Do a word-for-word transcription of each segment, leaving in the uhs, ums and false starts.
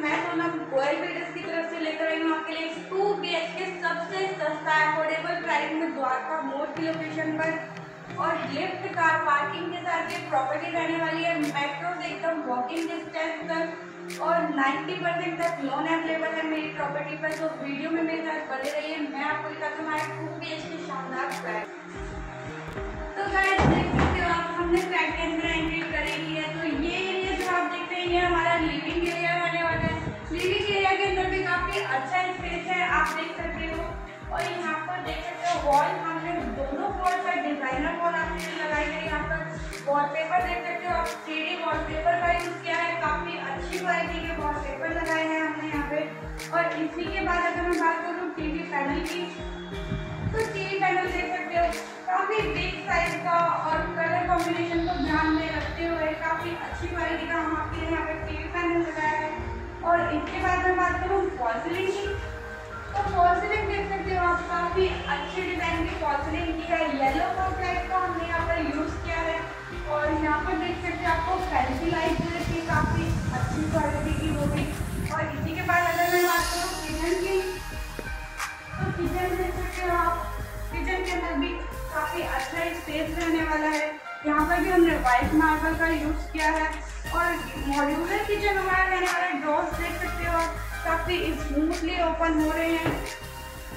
मैं सोनम गोयल बिल्डर्स की तरफ से लेकर आई हूँ आपके लिए टू बीएचके सबसे सस्ता अफोर्डेबल प्राइस में द्वारका मोड की लोकेशन पर और लिफ्ट कार पार्किंग के साथ ये प्रॉपर्टी रहने वाली है। मेट्रो से एकदम वॉकिंग डिस्टेंस तक और नब्बे परसेंट तक लोन अवेलेबल है मेरी प्रॉपर्टी पर। तो वीडियो में मेरे साथ बने रहिए, मैं आपको दिखाता हूँ हमारे टू बीएचके शानदार फ्लैट। तो गाइस देख सकते हो आप, हमने फ्लैट के अंदर एंट्री कर ली है। तो ये एरिया जो आप देखते हैं ये हमारा लिविंग एरिया रहने वाला है। लिविंग एरिया के अंदर भी काफ़ी अच्छा स्पेस है, आप देख सकते हो। और यहाँ पर देख सकते हो वॉल हमने दोनों वॉल पर डिजाइनर वॉल आपने लगाई है। यहाँ पर वॉलपेपर देख सकते हो आप, थ्री डी वॉलपेपर का यूज़ किया है, काफ़ी अच्छी क्वालिटी के वॉलपेपर लगाए हैं हमने यहाँ पे। और इसी के बाद अगर मैं बात करूँ टी वी पैनल की, तो टी वी पैनल देख सकते हो काफ़ी बिग साइज का और कलर कॉम्बिनेशन को ध्यान में रखते हुए काफ़ी अच्छी क्वालिटी का हम आपके यहाँ पर टी वी पैनल लगाया है। और इसके बाद मैं बात करूँ फॉल सीलिंग की, तो फॉल सीलिंग देख सकते हो आप, काफ़ी अच्छे डिज़ाइन की फॉल सीलिंग की है। येलो कलर टाइप का हमने यहाँ पर यूज़ किया है। और यहाँ पर देख सकते हो आपको फैंसी लाइट की काफ़ी अच्छी क्वालिटी की होगी। और इसी के बाद अगर मैं बात करूँ किचन की, तो किचन देख सकते हो आप, किचन के अंदर भी काफ़ी अच्छा स्पेस रहने वाला है। यहाँ पर भी हमने वाइट मार्बल का यूज़ किया है। और मॉड्यूलर किचन हमारा रहने वाला, ड्रॉर्स देख सकते हो काफ़ी स्मूथली ओपन हो रहे हैं।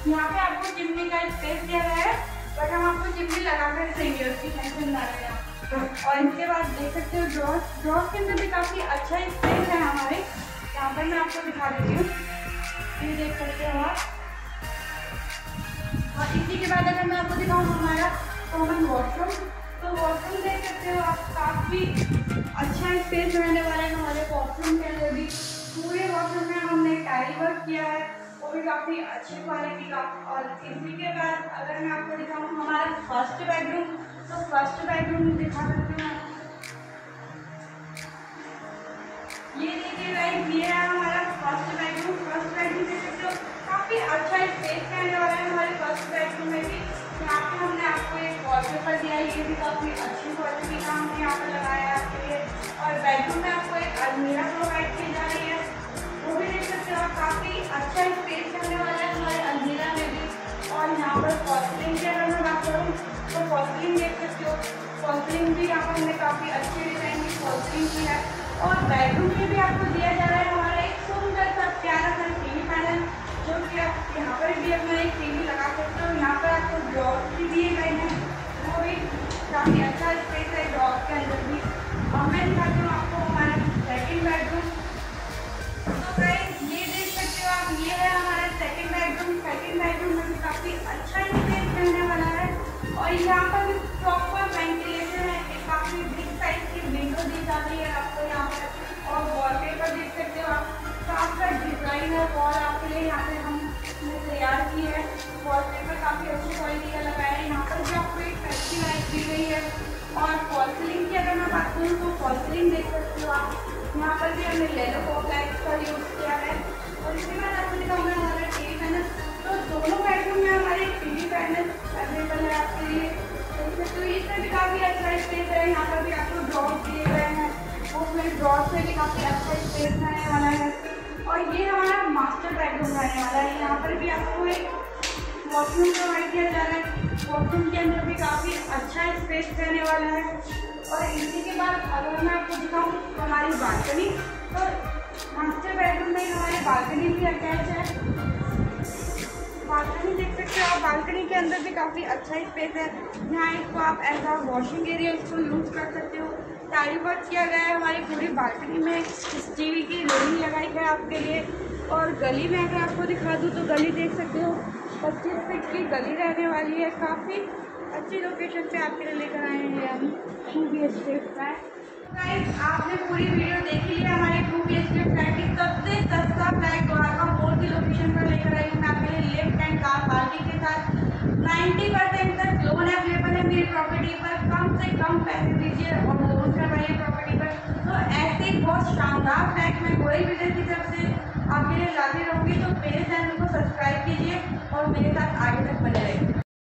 यहाँ पे आपको चिमनी का स्पेस दिया गया है, बट हम आपको चिमनी लगाकर देंगे, उसकी टेंशन ना लेना। और इसके बाद देख सकते हो ड्रॉर्स, ड्रॉर्स के अंदर भी काफ़ी अच्छा स्पेस है हमारे। यहाँ पर मैं आपको दिखा देती हूँ, ये देख सकते हो आप। और इसी के बाद अगर मैं आपको दिखाऊँ हमारा कॉमन वॉशरूम, तो वॉशरूम देख सकते हो आप, काफ़ी अच्छा स्पेस रहने वाला है हमारे वॉशरूम के अंदर भी। पूरे वॉशरूम में हमने टाइल वर्क किया है, वो भी काफ़ी अच्छी क्वालिटी का। और इसी के बाद अगर मैं आपको दिखाऊँ हमारा फर्स्ट बेडरूम, तो फर्स्ट बेडरूम दिखा सकते हैं। ये देखिए गाइस, ये है हमारा फर्स्ट बेडरूम। फर्स्ट बेडरूम देख सकते हो काफ़ी अच्छा स्पेस रहने वाला है हमारे फर्स्ट बेडरूम में भी। यहाँ पर हमने आपको एक वॉलपेपर दिया है, ये भी काफ़ी अच्छी क्वालिटी का हमने यहाँ पर लगाया है आपके लिए। और बेडरूम में आपको एक अलमीरा प्रोवाइड की जा रही है, वो भी देख सकते हो, काफ़ी अच्छा स्पेस करने वाला है हमारे अलमीरा में भी। और यहाँ पर फॉल्सिंग की अगर मैं बात करूँ, तो फॉल्सिंग देख सकते हो, फॉल्सिंग भी यहाँ पर हमने काफ़ी अच्छी डिज़ाइन की फॉल्सिंग की है। और बेडरूम में भी आपको दिया जा रहा है हमारा एक सुंदर सा प्यारा सा टी वी पैनल, जो कि आप यहाँ पर भी अपना एक टी वी लगा सकते हो। यहाँ पर आपको ड्रॉप भी दिए गए हैं, वो भी काफ़ी अच्छा स्पेस है ड्रॉप के अंदर भी। और मैं दिखाती हूँ आपको हमारा सेकंड बेडरूम। तो गाइस ये देख सकते हो आप, ये है हमारा सेकंड बेडरूम। सेकंड बेडरूम में भी काफ़ी अच्छा स्पेस रहने वाला है। और यहाँ पर भी प्रॉपर वेंटिलेशन है, एक काफ़ी बिग साइज की विंडो दी जाती है आपको यहाँ पर। और वॉलपेपर देख सकते हो आप, आपका डिज़ाइन है वॉल आपके लिए यहाँ पर तैयार की है। वॉलपेपर काफ़ी अच्छी क्वालिटी का लगाया है। यहाँ पर भी आपको एक अच्छी लाइट दी गई है। और फॉल सीलिंग की अगर मैं बात करूँ, तो फॉल सीलिंग देख सकते हो आप, यहाँ पर भी हमने येलो कॉम्प्लेक्स का यूज़ किया है। और इसके बाद आपको दिखाऊंगा हमारा टी वी पैनल। तो दोनों बेडरूम में हमारे टी वी पैनल अवेलेबल है आपके लिए। तो इसमें भी काफ़ी अच्छा स्पेस है। यहाँ पर भी आपको ड्रॉप दिए गए हैं, उसमें ड्रॉप में भी काफ़ी अच्छा स्पेस रहने वाला है। और ये हमारा मास्टर बेडरूम रहने वाला है। यहाँ पर भी आपको एक वॉशरूम प्रोवाइड किया जा रहा है, वॉशरूम के अंदर भी काफ़ी अच्छा स्पेस रहने वाला है। और इसी के बाद अगर मैं आपको दिखाऊँ तो हमारी बालकनी, तो मास्टर बेडरूम में हमारी बालकनी भी अटैच है। बालकनी देख सकते हो आप, बालकनी के अंदर भी काफ़ी अच्छा स्पेस है। यहाँ इसको आप एज अ वॉशिंग एरिया इसको यूज़ कर सकते हो। टाइल वर्क किया गया है हमारी पूरी बालकनी में, स्टील की रेलिंग लगाई है आपके लिए। और गली में अगर आपको दिखा दूँ, तो गली देख सकते हो पच्चीस फीट की गली रहने वाली है। काफ़ी अच्छी लोकेशन पे आपके लिए लेकर आए हैं हम two B H K flat. Guys आपने पूरी वीडियो देखी है हमारे two B H K flat की सबसे सस्ता फ्लैट द्वारका मोड की लोकेशन पर लेकर आई हूँ मैं आपके लिए। लेफ्ट हैंड कार पार्किंग के साथ नाइन्टी परसेंट तक लोन अवेलेबल है मेरी प्रॉपर्टी पर। कम से कम पैसे दीजिए और लोन करवाइए प्रॉपर्टी पर। तो ऐसे बहुत शानदार फ्लैट मैं गोयल बिल्डर्स की तरफ से आपके लिए लाती रहूँगी। तो मेरे चैनल को सब्सक्राइब कीजिए और मेरे साथ आगे तक बने रहिए।